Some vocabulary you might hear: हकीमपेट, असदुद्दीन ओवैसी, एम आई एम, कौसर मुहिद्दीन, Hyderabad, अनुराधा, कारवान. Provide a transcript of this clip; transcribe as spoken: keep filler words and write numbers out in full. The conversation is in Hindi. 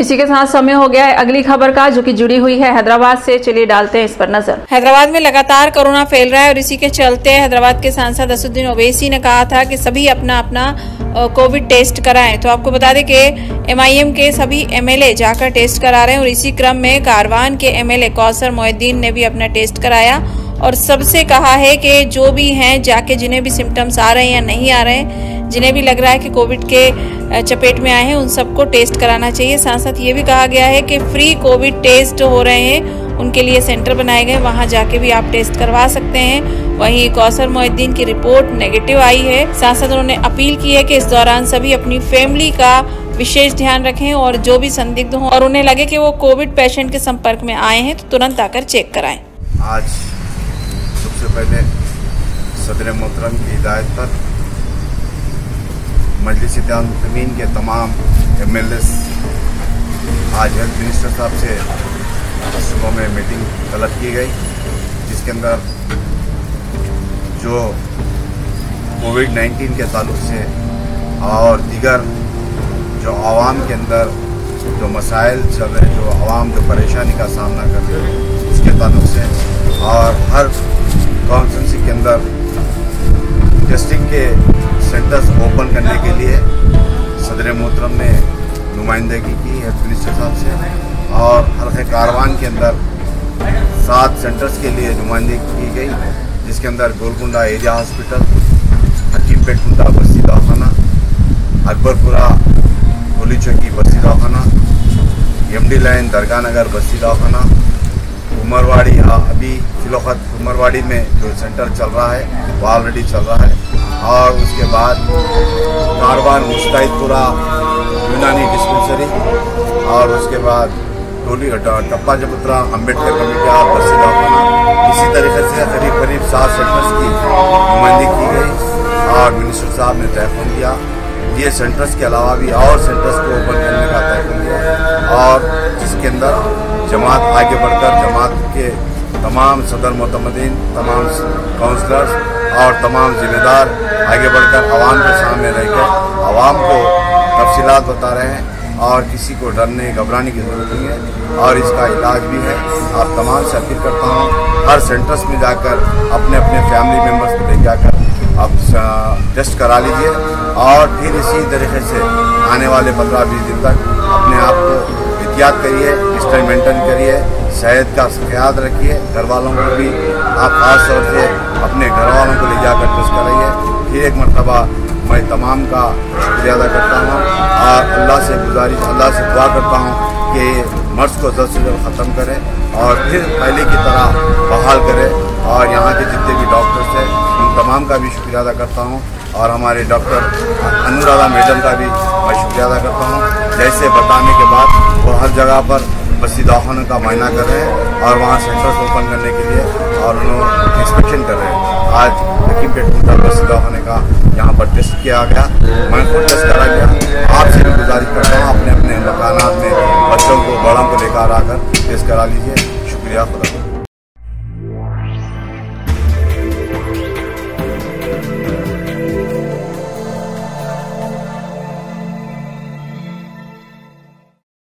इसी के साथ समय हो गया है अगली खबर का, जो कि जुड़ी हुई है हैदराबाद से। चलिए डालते हैं इस पर नजर। हैदराबाद में लगातार कोरोना फैल रहा है और इसी के चलते हैदराबाद के सांसद असदुद्दीन ओवैसी ने कहा था कि सभी अपना अपना कोविड टेस्ट कराएं। तो आपको बता दें कि एम आई एम के सभी एम एल ए जाकर टेस्ट करा रहे हैं और इसी क्रम में कारवान के M L A कौसर मुहिद्दीन ने भी अपना टेस्ट कराया और सबसे कहा है कि जो भी हैं जाके जिन्हें भी सिम्टम्स आ रहे हैं या नहीं आ रहे हैं, जिन्हें भी लग रहा है कि कोविड के चपेट में आए हैं, उन सबको टेस्ट कराना चाहिए। साथ साथ ये भी कहा गया है कि फ्री कोविड टेस्ट हो रहे हैं, उनके लिए सेंटर बनाए गए, वहां जाके भी आप टेस्ट करवा सकते हैं। वहीं कौसर मुहिद्दीन की रिपोर्ट नेगेटिव आई है। साथ साथ उन्होंने अपील की है कि इस दौरान सभी अपनी फैमिली का विशेष ध्यान रखें और जो भी संदिग्ध हों और उन्हें लगे कि वो कोविड पेशेंट के संपर्क में आए हैं तो तुरंत आकर चेक कराएं। आज सबसे पहले सदर मोहतरम की हिदायत पर मजलिस इंतजामिया के तमाम एम एल एस आज हेल्थ मिनिस्टर साहब से सुबह में मीटिंग तलब की गई, जिसके अंदर जो कोविड नाइन्टीन के ताल्लुक से और दीगर जो आवाम के अंदर जो मसाइल चल रहे, जो आवाम जो परेशानी का सामना कर रहे हैं उसके ताल्लुक से, और हर कॉन्स्टिट्यूंसी के अंदर टेस्टिंग के सेंटर्स ओपन करने के लिए सदर मोहतरम ने नुमाइंदगी की हेल्थ मिनिस्टर साहब से, और हर कारवान के अंदर सात सेंटर्स के लिए नुमाइंदगी की गई, जिसके अंदर गोलकुंडा एरिया हॉस्पिटल, हकीमपेट कुंडा बस्ती दवाखाना, Akbarpura Goli Chowki Basti Dawakhana, M D line Dargah Nagar Basti Dawakhana, उमरवाड़ी, अभी फिलौखत उमरवाड़ी में जो सेंटर चल रहा है वो ऑलरेडी चल रहा है, और उसके बाद कारवान मुस्तैदपुरा यूनानी डिस्पेंसरी, और उसके बाद टोली टप्पा जपुत्रा अम्बेडकर कमेटी और बस्ती दवाखाना, इसी तरीके से करीब करीब सात सेंटर्स की नुमाइंदगी की गई और मिनिस्टर साहब ने तयफुन किया। ये सेंटर्स के अलावा भी और सेंटर्स को ओपन करने का तयफुन किया, और जिसके अंदर जमात आगे बढ़कर जमात के तमाम सदर मोतमदीन, तमाम काउंसलर्स और तमाम जिम्मेदार आगे बढ़कर आवाम के सामने रहकर आवाम को तफसीलात बता रहे हैं, और किसी को डरने घबराने की जरूरत नहीं है, और इसका इलाज भी है। आप तमाम से अपील करता हूँ हर सेंटर्स में जाकर अपने अपने फैमिली मेम्बर्स को ले जाकर आप टेस्ट करा लीजिए, और फिर इसी तरीके से आने वाले पंद्रह बीस दिन तक अपने आप को एहतियात करिए, डिस्टेंस मेंटेन करिए, सेहत का ख्याल रखिए। घर वालों को भी आप खास तौर से अपने घर वालों को ले जाकर टेस्ट कराइए। फिर एक मरतबा मैं तमाम का शुक्रिया अदा करता हूँ और अल्लाह से गुजारिश, अल्लाह से दुआ करता हूँ कि मर्ज़ को जल्द से जल्द ख़त्म करें और फिर पहले की तरह बहाल करें, और यहाँ के जितने भी डॉक्टर्स हैं उन तमाम का भी शुक्रिया अदा करता हूँ, और हमारे डॉक्टर अनुराधा मैडम का भी मैं शुक्रिया अदा करता हूँ, जैसे बताने के बाद वो हर जगह पर बस्ती दवाखानों का मायना कर रहे हैं और वहाँ सेंटर्स ओपन करने के लिए और उन्होंने इंस्पेक्शन कर रहे हैं। आज हकीमपेट कुंडा बस्ती दवाखाने का यहाँ पर टेस्ट किया गया, मैं खुद टेस्ट करा गया। आपसे भी गुजारिश करता हूँ अपने अपने मकाना में बच्चों को बड़ों को लेकर आकर टेस्ट करा लीजिए। शुक्रिया।